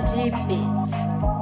Meydmelody Beats.